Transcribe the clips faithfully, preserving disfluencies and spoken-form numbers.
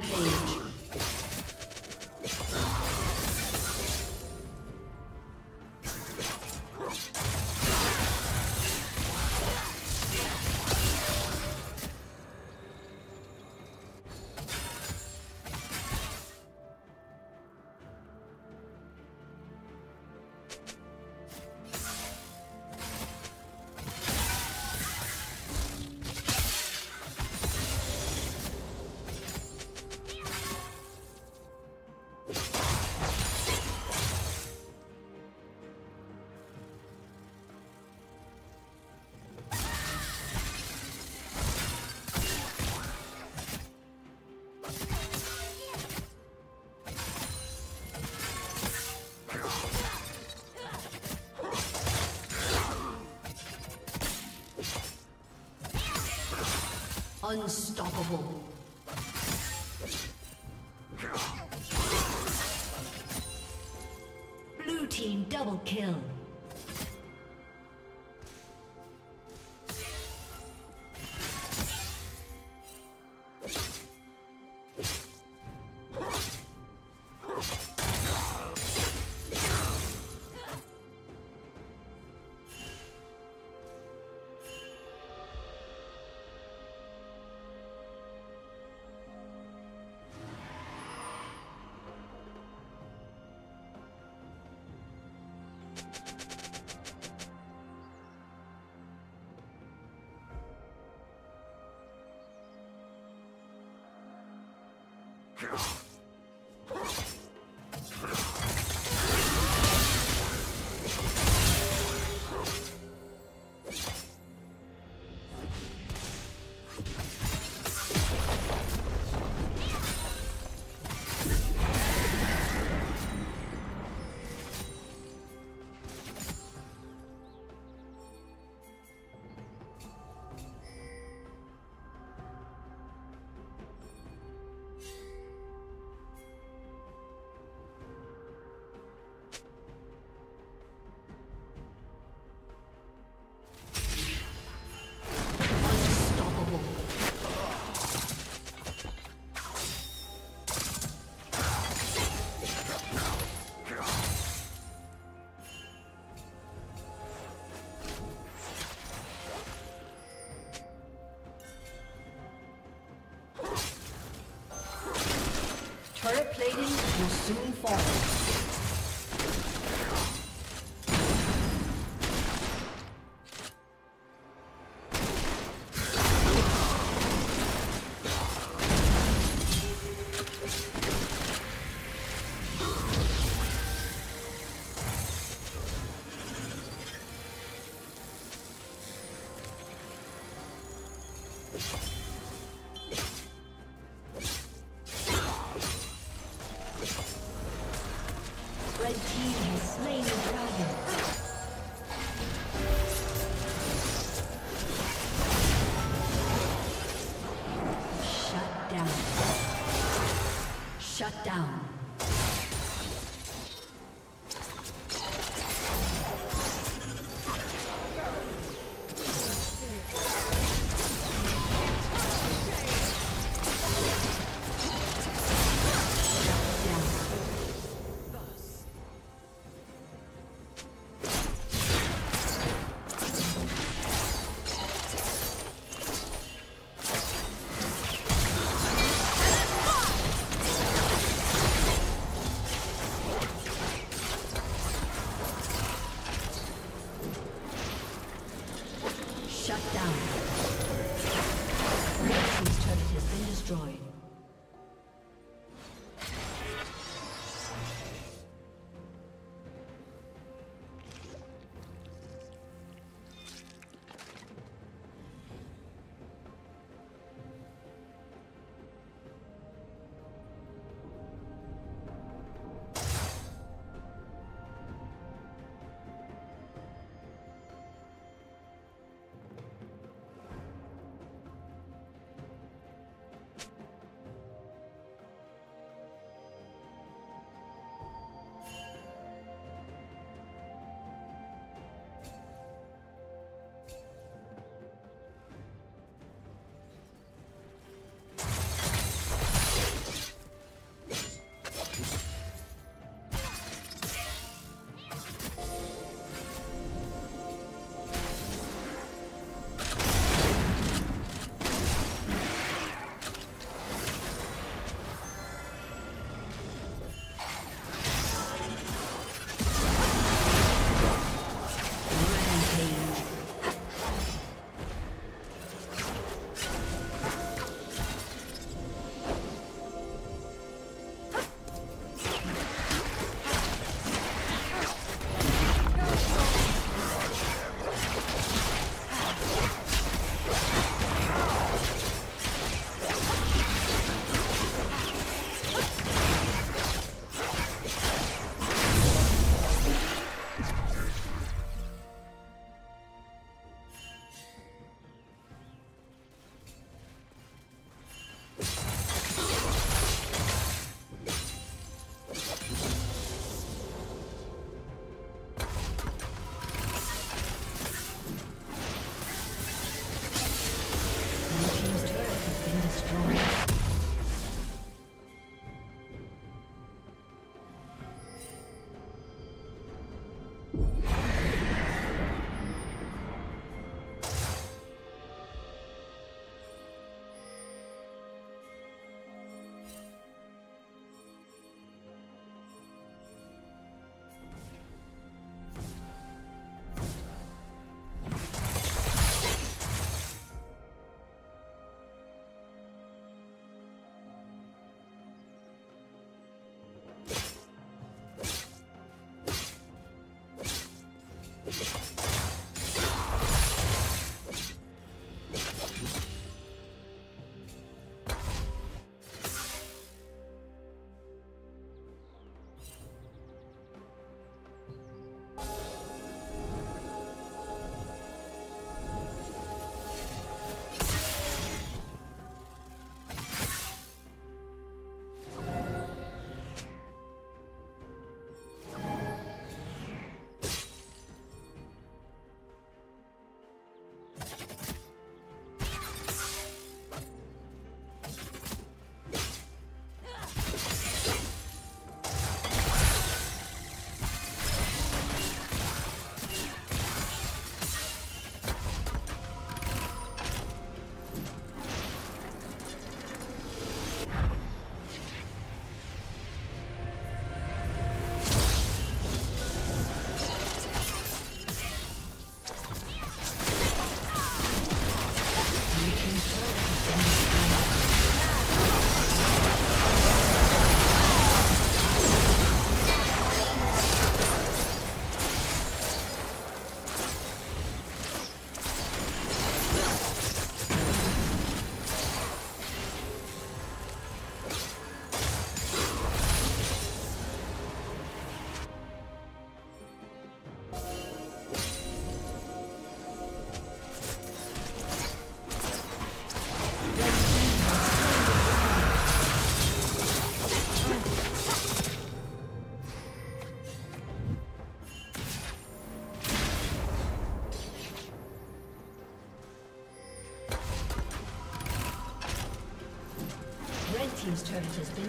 Rampage. Unstoppable. Blue team double kill. Turret plating will soon fall. Shut down. team's turret has been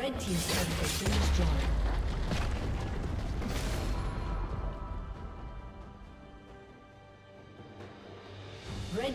Red team's turret has been destroyed. Red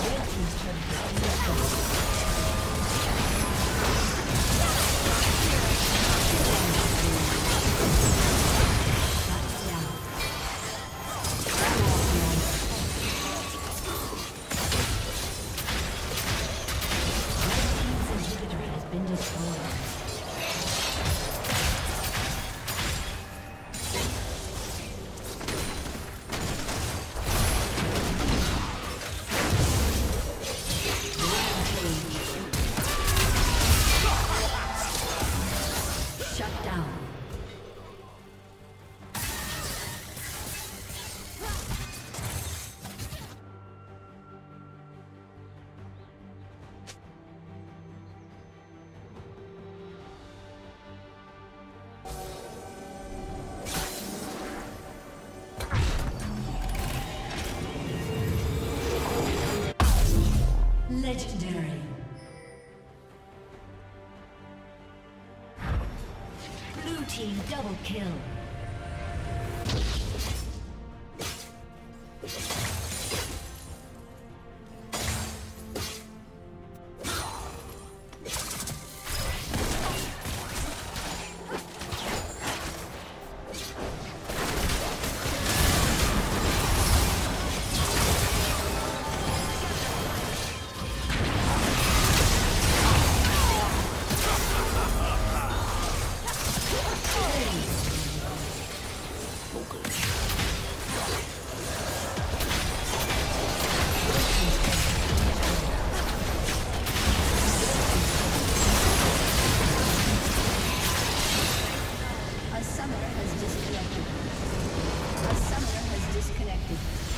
Red team's turret has been destroyed. Legendary. Blue team double kill. A summoner has disconnected.